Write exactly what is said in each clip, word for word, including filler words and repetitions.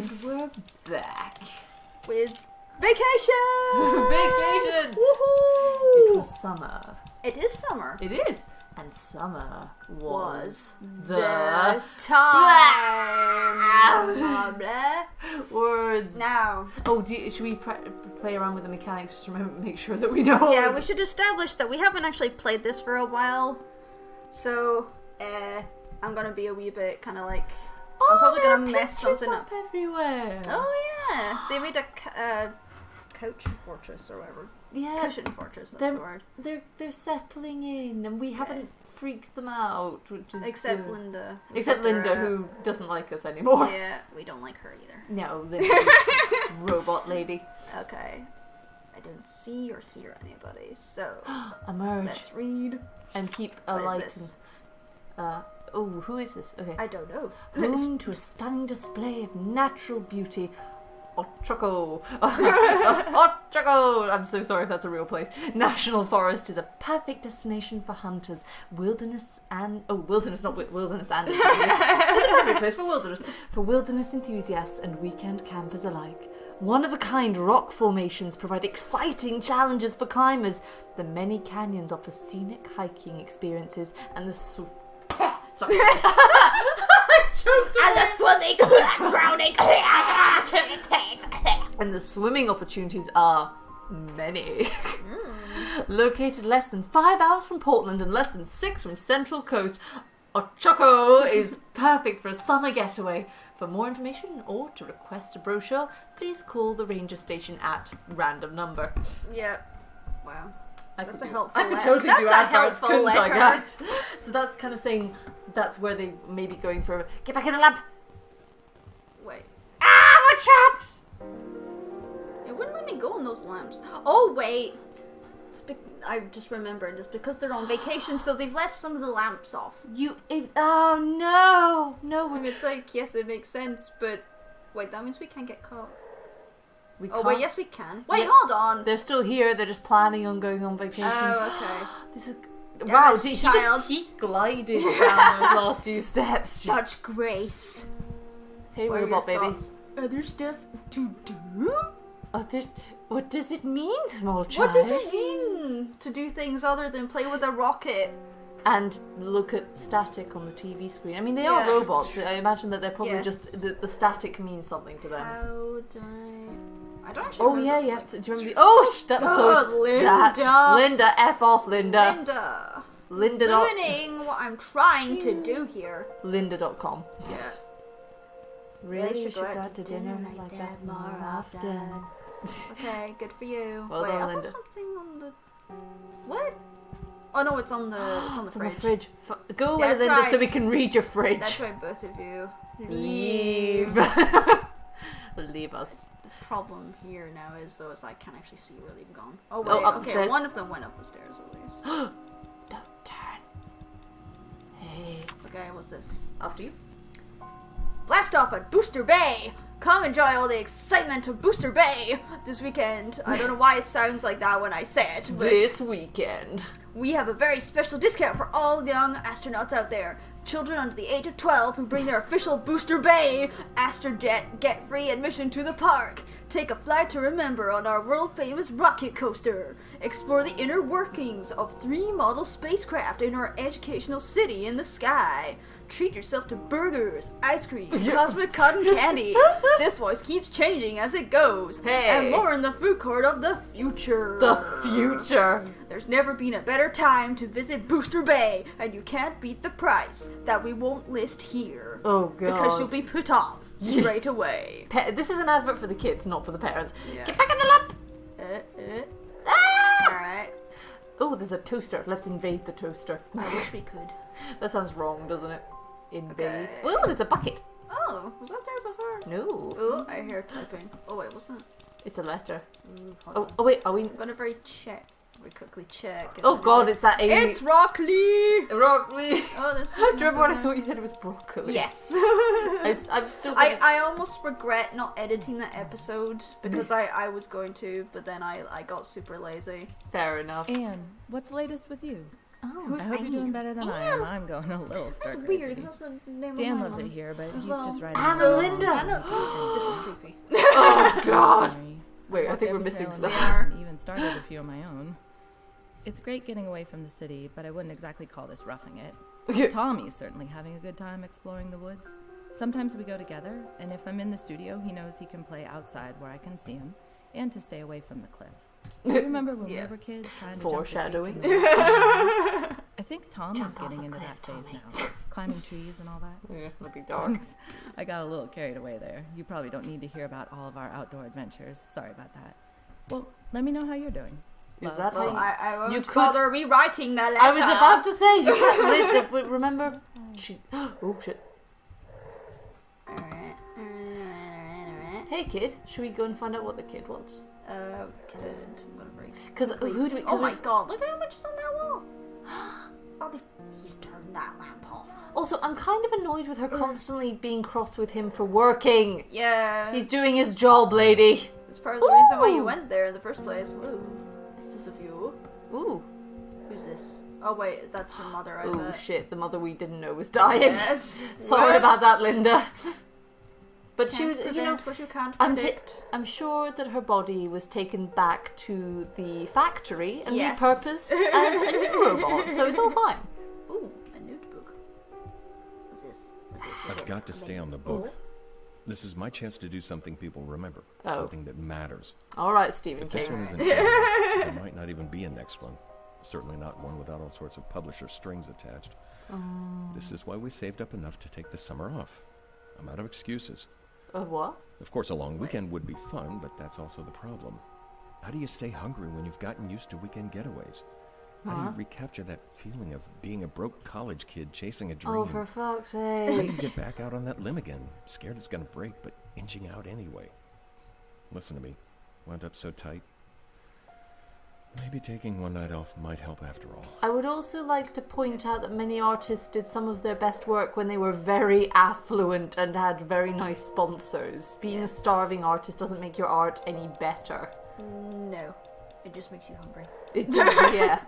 And we're back with vacation! Vacation! Woohoo! It was summer. It is summer. It is. And summer was, was the, the time. Words. Now. Oh, do you, should we pr play around with the mechanics? Just remember, make sure that we know. Yeah, we should establish that we haven't actually played this for a while. So, uh, I'm gonna be a wee bit kind of like. Oh, I'm probably gonna mess something up. up everywhere. Oh yeah, they made a uh, couch fortress or whatever. Yeah, cushion fortress. That's the word. They're they're settling in, and we yeah. haven't freaked them out, which is except good. Linda. Except Linda, who doesn't like us anymore. Yeah, we don't like her either. No, Linda, robot lady. Okay, I don't see or hear anybody, so emerge. Let's read and keep a what light. Is this? And, uh, oh, who is this? Okay. I don't know. Home to a stunning display of natural beauty. Ochoco. Ochoco! I'm so sorry if that's a real place. National Forest is a perfect destination for hunters. Wilderness and... Oh, wilderness, not wilderness and... Wilderness. It's a perfect place for wilderness. For wilderness enthusiasts and weekend campers alike. One-of-a-kind rock formations provide exciting challenges for climbers. The many canyons offer scenic hiking experiences and the... So Sorry. I choked and the swimming, drowning, and the swimming opportunities are many. Mm. Located less than five hours from Portland and less than six from Central Coast, Ochoco is perfect for a summer getaway. For more information or to request a brochure, please call the ranger station at random number. Yeah. Wow. I that's could a helpful. Do, I could totally that's do adverts, couldn't letter. I? Guys? So that's kind of saying that's where they may be going for. Get back in the lab. Wait. Ah, we're trapped. It wouldn't let me go in those lamps. Oh wait. It's be I just remembered. It's because they're on vacation, so they've left some of the lamps off. You? It, oh no, no. I mean, it's like yes, it makes sense, but wait, that means we can't get caught. We oh, wait, yes we can. Wait, yeah. Hold on. They're still here. They're just planning on going on vacation. Oh, okay. This is... Yes, wow, did he just keep gliding down those last few steps? Such grace. Hey, what robot baby. Thoughts? Other stuff to do? Others... What does it mean, small child? What does it mean to do things other than play with a rocket? And look at static on the T V screen. I mean, they yeah. are robots. I imagine that they're probably yes. just... The, the static means something to them. How do I... I don't actually oh yeah, you have to. Do you remember? The, oh, sh that was close. Oh, Linda. That. Linda, f off, Linda. Linda. Linda. Ruining what I'm trying to do here. Linda dot com. Yeah. Really, really should go out to dinner, dinner like, like that more often. often. Okay, good for you. Well Wait, done, Linda. Something on the what? Oh no, it's on the it's on the, it's fridge. On the fridge. F go away, Linda, right. so we can read your fridge. That's right, both of you. Leave. Leave. Leave us. The problem here now is though is I can't actually see where they've gone. Oh wait, oh, okay, one of them went up the stairs at least. Don't turn. Hey. Okay, what's this? After you. Blast off at Booster Bay! Come enjoy all the excitement of Booster Bay this weekend. I don't know why it sounds like that when I say it. But this weekend. We have a very special discount for all young astronauts out there. Children under the age of twelve who bring their official Booster Bay AstroJet get free admission to the park. Take a flight to remember on our world-famous rocket coaster. Explore the inner workings of three model spacecraft in our educational city in the sky. Treat yourself to burgers, ice cream, cosmic cotton candy. This voice keeps changing as it goes. Hey. And more in the food court of the future. The future. There's never been a better time to visit Booster Bay, and you can't beat the price that we won't list here. Oh, God. Because you'll be put off straight away. Pe this is an advert for the kids, not for the parents. Yeah. Get back in the lap! Uh, uh. Ah! Alright. Oh, there's a toaster. Let's invade the toaster. I wish we could. That sounds wrong, doesn't it? In okay. bed. Oh, there's a bucket. Oh, was that there before? No. Oh, I hear typing. Oh wait, what's that? It's a letter. Mm, oh, oh wait, are we? I'm gonna very check. We quickly check. Oh God, it's that. Alien... It's broccoli. Broccoli. Oh, there's. Do you remember when I thought you said it was broccoli? Yes. I, I'm still. Gonna... I I almost regret not editing that episode because I I was going to, but then I I got super lazy. Fair enough. Anne, what's latest with you? Oh, Who's I hope I you're doing better than I am. I'm going a little stir crazy. Weird. That's weird. Dan loves it here, but he's well, just riding. Anna so Linda. This is creepy. Oh God. Wait, I, I think we're missing stuff. I haven't even started a few of my own. It's great getting away from the city, but I wouldn't exactly call this roughing it. Tommy's certainly having a good time exploring the woods. Sometimes we go together, and if I'm in the studio, he knows he can play outside where I can see him, and to stay away from the cliff. I remember when yeah. we were kids trying Foreshadowing. to Foreshadowing. I think Tom jump is getting into cliff, that phase Tommy. now. Climbing trees and all that. Yeah, that'd be dark. I got a little carried away there. You probably don't need to hear about all of our outdoor adventures. Sorry about that. Well, let me know how you're doing. Is that well, I, I won't you could, bother rewriting that letter. I was about to say, you can't live the, remember? She, oh, shit. Alright, alright, alright. Hey, kid. Should we go and find out what the kid wants? Uh, kid, I'm gonna break. Because who do we... Oh my God, look how much is on that wall. Oh, he's turned that lamp off. Also, I'm kind of annoyed with her constantly being cross with him for working. Yeah. He's doing his job, lady. It's part of the Ooh. reason why you went there in the first place. Ooh. This is a view. Ooh. Who's this? Oh wait, that's her mother, I bet. Oh shit, the mother we didn't know was dying. Yes. Sorry what? about that, Linda. But can't she was, you know, what you can't I'm, I'm sure that her body was taken back to the factory and yes. repurposed as a new robot, so it's all fine. Ooh, a notebook. What's this? What's this? What's I've this? got to stay on the book. Ooh. This is my chance to do something people remember, oh. something that matters. All right, Stephen King. This one isn't Stephen, there might not even be a next one. Certainly not one without all sorts of publisher strings attached. Um. This is why we saved up enough to take the summer off. I'm out of excuses. A what? Of course, a long weekend would be fun, but that's also the problem. How do you stay hungry when you've gotten used to weekend getaways? How huh? do you recapture that feeling of being a broke college kid chasing a dream? Oh, for fuck's sake. How do you get back out on that limb again? Scared it's gonna break, but inching out anyway. Listen to me. Wound up so tight. Maybe taking one night off might help after all. I would also like to point out that many artists did some of their best work when they were very affluent and had very nice sponsors. Being yes. a starving artist doesn't make your art any better. No. It just makes you hungry. It does, yeah.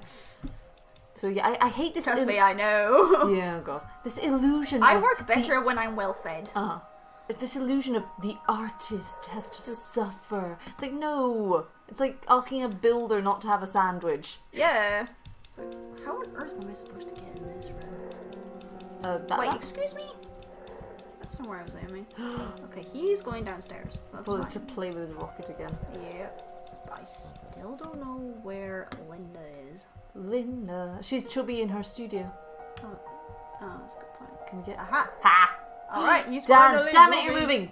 So yeah, I, I hate this... Trust me, I know. Yeah, God. This illusion I of work better the... when I'm well fed. Uh-huh. This illusion of the artist has to suffer. It's like, no. It's like asking a builder not to have a sandwich. Yeah. It's like, how on earth am I supposed to get in this room? Uh, that, Wait, that? excuse me? That's not where I was aiming. Okay, he's going downstairs. So that's well, fine. To play with his rocket again. Yeah. I still don't know where Linda is. Linda. She, she'll be in her studio. Oh, oh that's a good point. Can you get... Aha! Ha! Alright, you finally Damn it, you're moving!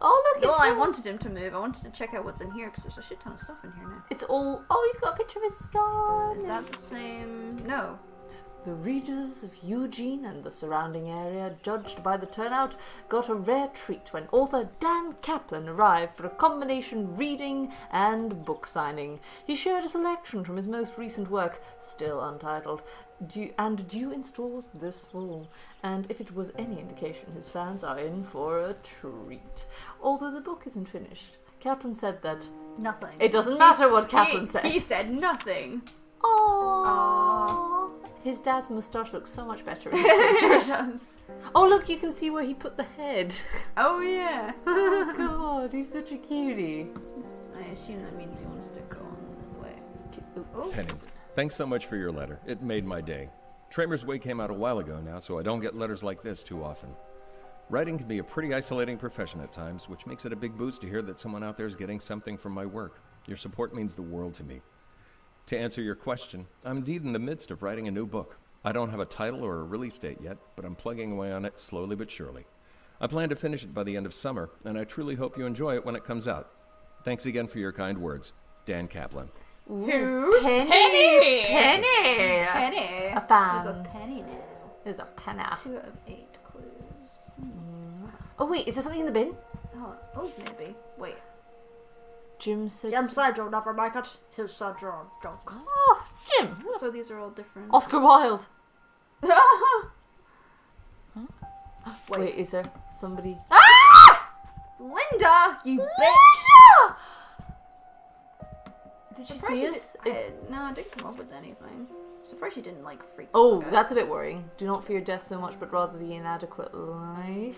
Oh, look, no, it's... No, I all... wanted him to move. I wanted to check out what's in here, because there's a shit ton of stuff in here now. It's all... Oh, he's got a picture of his son! Is that the same... No. The readers of Eugene and the surrounding area, judged by the turnout, got a rare treat when author Dan Kaplan arrived for a combination reading and book signing. He shared a selection from his most recent work, still untitled, due, and due in stores this fall. And if it was any indication, his fans are in for a treat. Although the book isn't finished, Kaplan said that... Nothing. It doesn't matter he, what Kaplan he, said. He said nothing. Aww. Aww. His dad's moustache looks so much better in the pictures. It does. Oh look, you can see where he put the head. Oh yeah. Oh God, he's such a cutie. I assume that means he wants to go on the way. Oh. Penny, thanks so much for your letter. It made my day. Tramor's Way came out a while ago now, so I don't get letters like this too often. Writing can be a pretty isolating profession at times, which makes it a big boost to hear that someone out there is getting something from my work. Your support means the world to me. To answer your question, I'm indeed in the midst of writing a new book. I don't have a title or a release date yet, but I'm plugging away on it slowly but surely. I plan to finish it by the end of summer, and I truly hope you enjoy it when it comes out. Thanks again for your kind words. Dan Kaplan. Ooh, Who's Penny? Penny! Penny! Penny! A fan. There's a penny now. There's a penny. Two out of eight clues. Mm. Oh wait, is there something in the bin? Oh, oh maybe. Wait. Jim said... Jim said you'll never make it. He's said you're a joke. Oh, Jim! So these are all different... Oscar Wilde! huh? Wait. Wait, is there somebody... Ah! Linda! You Linda! bitch! Did she see us? Did, I, no, I didn't come up with anything. Surprised she didn't like freak out. Oh, that's a bit worrying. Do not fear death so much, but rather the inadequate life.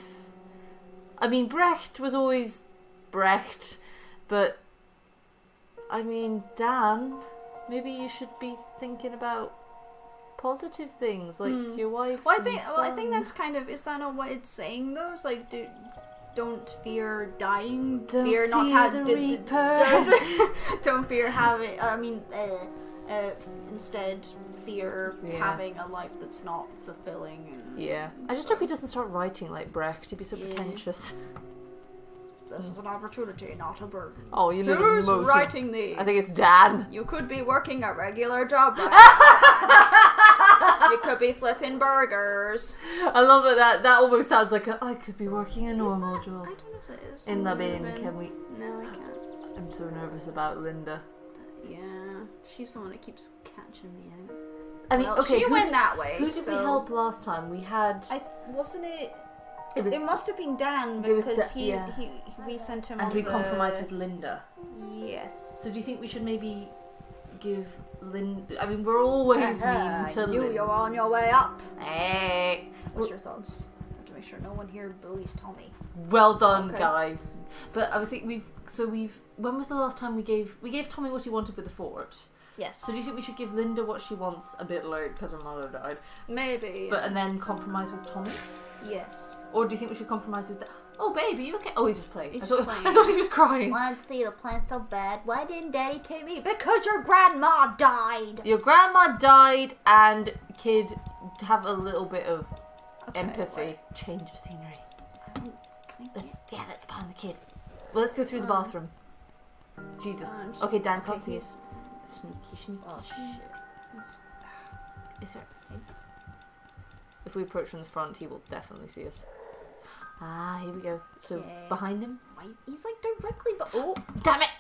I mean, Brecht was always Brecht, but I mean, Dan, maybe you should be thinking about positive things like mm. your wife. Well, I think well, I think that's kind of is that not what it's saying though? It's like do, don't fear dying, don't fear, fear not having, don't, don't fear having. I mean, uh, uh, instead fear yeah. having a life that's not fulfilling. And, yeah, and I just so. hope he doesn't start writing like Brecht. He'd be so yeah. pretentious. This is an opportunity, not a burden. Oh, you know who's writing these? I think it's Dan. You could be working a regular job. Right? You could be flipping burgers. I love that. That, that almost sounds like a, I could be working a normal that, job. I don't know if it is. In the bin, can we? No, I can't. I'm so nervous about Linda. But yeah, she's the one that keeps catching me out. I mean, well, okay, she went did, that way. Who did so... we help last time? We had. I wasn't it. It, was, it must have been Dan because da he, yeah. he, he we sent him and on we the... compromised with Linda. Yes. So do you think we should maybe give Linda? I mean, we're always mean to Linda. You, you're on your way up. Hey. What's well, your thoughts? I have to make sure no one here bullies Tommy. Well done, okay. guy. But obviously we've so we've. When was the last time we gave we gave Tommy what he wanted with the Ford? Yes. So do you think we should give Linda what she wants a bit late because her mother died? Maybe. But and then compromise with Tommy. Yes. Or do you think we should compromise with that? Oh, baby, you okay? Oh, he's just playing. He's I, thought, playing. I thought he was crying. Why did the plan so bad? Why didn't Daddy take me? Because your grandma died. Your grandma died, and kid, have a little bit of okay, empathy. Wait. Change of scenery. Um, let's yeah, let's find the kid. Well, let's go through um, the bathroom. Jesus. Um, okay, Dan can't see us. Sneaky, sneaky. Oh, shit. Is there? If we approach from the front, he will definitely see us. Ah, here we go. So, yeah. behind him? He's like directly but oh! Damn it!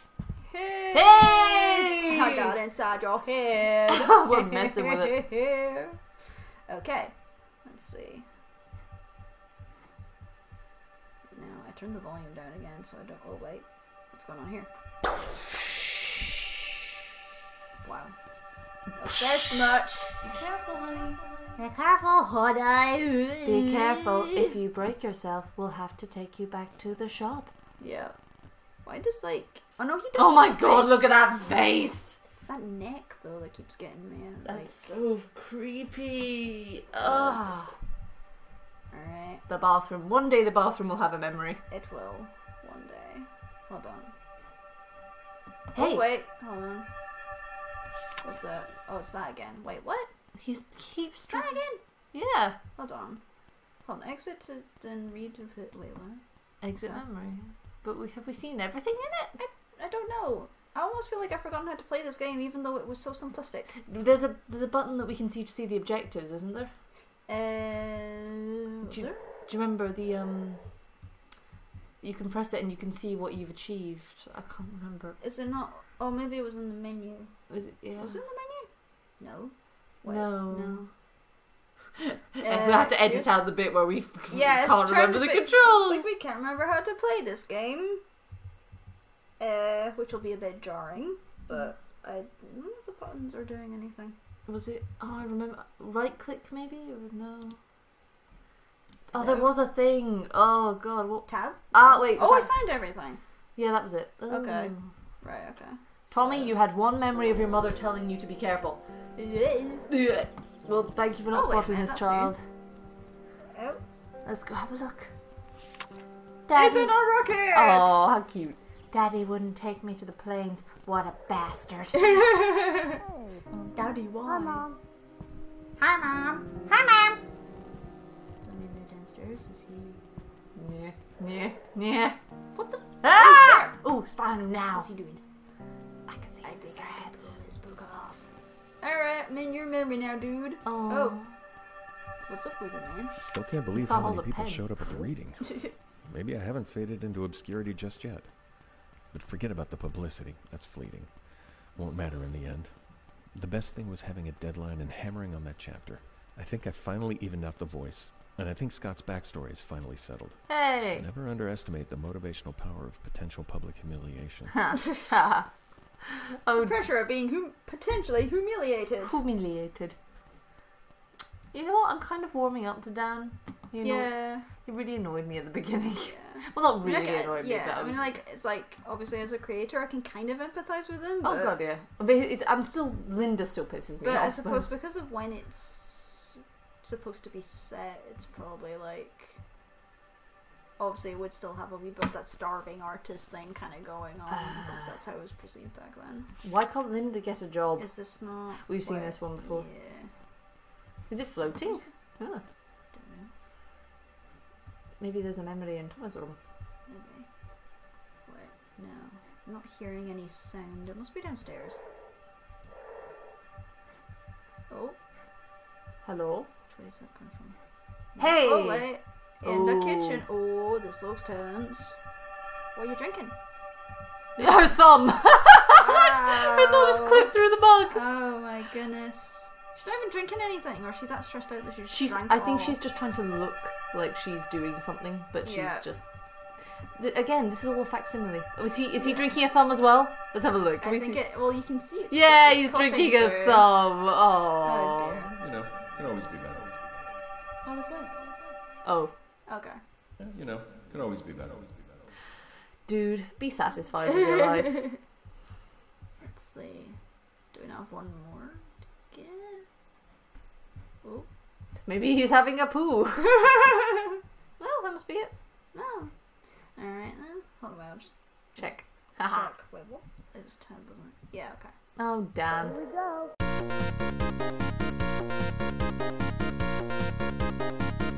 Hey! Hey! I got inside your head! We're messing with it. Okay. Let's see. Now, I turned the volume down again so I don't... Oh, wait. What's going on here? Wow. That's this much. Be careful, honey. Be careful, honey. Be careful. If you break yourself, we'll have to take you back to the shop. Yeah. Why does like? Oh no, he doesn't. Oh my God! Face. Look at that face. It's that neck though that keeps getting me. Out. That's like... so creepy. Ugh. All right. The bathroom. One day the bathroom will have a memory. It will. One day. Hold on. Hey. Oh, wait. Hold on. What's that? Oh, it's that again. Wait, what? He keeps trying again. Yeah. Hold on. Hold on. Exit to then read of it. Wait, what? Exit yeah. memory. But we have we seen everything in it? I, I don't know. I almost feel like I've forgotten how to play this game, even though it was so simplistic. There's a there's a button that we can see to see the objectives, isn't there? Uh, was do, you, there? do you remember the um? You can press it and you can see what you've achieved. I can't remember. Is it not? Oh, maybe it was in the menu. Was it? Yeah. Was it in the menu? No. Wait, no. no. Uh, we have to edit out the bit where we yeah, can't remember the controls. Like we can't remember how to play this game, uh, which will be a bit jarring. But I don't know if the buttons are doing anything. Was it? Oh, I remember. Right click, maybe or no. Oh, no. There was a thing. Oh God, what tab? Ah, wait. Oh, that... I found everything. Yeah, that was it. Ooh. Okay. Right. Okay. Tommy, so... you had one memory of your mother telling you to be careful. Well, thank you for not oh, spotting minute, this child. Oh. Let's go have a look. Daddy. He's in a rocket! Oh, how cute. Daddy wouldn't take me to the plains. What a bastard. Daddy, why? Hi, Mom. Hi, Mom. Hi, Mom. Somebody in there downstairs, is he... Yeah, yeah, yeah. What the... Ah! Oh, spy on him now. What's he doing? I can see I his threads. Alright, I'm in your memory now, dude. Aww. Oh. What's up with you, man? Still can't believe how many people pen. showed up at the reading. Maybe I haven't faded into obscurity just yet. But forget about the publicity. That's fleeting. Won't matter in the end. The best thing was having a deadline and hammering on that chapter. I think I finally evened out the voice. And I think Scott's backstory is finally settled. Hey! Never underestimate the motivational power of potential public humiliation. Oh, the pressure of being hum potentially humiliated. Humiliated. You know what? I'm kind of warming up to Dan. You know, yeah. He really annoyed me at the beginning. Yeah. Well, not really I mean, like, annoyed yeah, me. Yeah. I mean, like it's like obviously as a creator, I can kind of empathise with him. But... Oh god, yeah. But it's, I'm still Linda still pisses me but off. But I suppose but... because of when it's supposed to be set, it's probably like. Obviously, it would still have a wee bit of that starving artist thing kind of going on uh, because that's how it was perceived back then. Why can't Linda get a job? Is this not? We've seen this one before. Yeah. Is it floating? Oh. I don't know. Maybe there's a memory in Thomas' room. Maybe. Wait, no. I'm not hearing any sound. It must be downstairs. Oh. Hello? Where does that come from? No. Hey! Oh, wait. In the kitchen. Oh, this looks tense. What are you drinking? Her thumb! Wow. Her thumb is clipped through the mug! Oh my goodness. She's not even drinking anything, or is she that stressed out that she's, she's drank I all? Think she's just trying to look like she's doing something, but she's yeah. just... Again, this is all a facsimile. Is he, is he yeah. drinking a thumb as well? Let's have a look. Can I we think see? It... Well, you can see it. Yeah, he's drinking a through. Thumb. Oh. Oh dear. You know, it can always be better. Always win. Oh. Okay. You know, could always be better. Always be better. Dude, be satisfied with your life. Let's see. Do we not have one more to get? Oh. Maybe he's having a poo. Well, that must be it. No. All right then. Hold on. I'll just check. Haha. Check. Wait, what? It was ten, wasn't it? Yeah. Okay. Oh damn. Here we go.